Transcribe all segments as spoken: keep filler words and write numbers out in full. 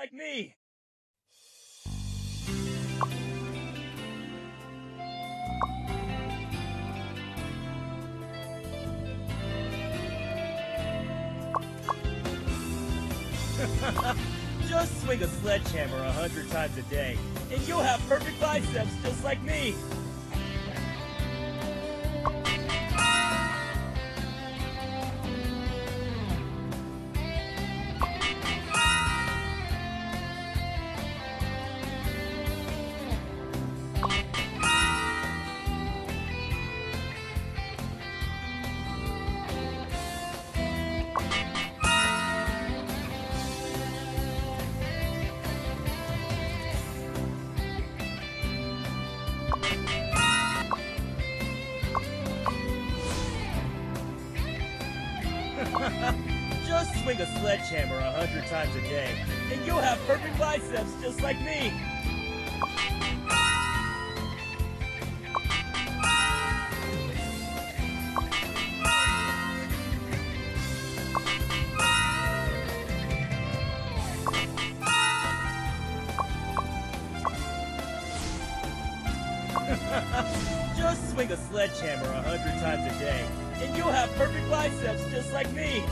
like me! Just swing a sledgehammer a hundred times a day, and you'll have perfect biceps just like me! Just swing a sledgehammer a hundred times a day, and you'll have perfect biceps just like me! Just swing a sledgehammer a hundred times a day, and you'll have perfect biceps just like me!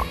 You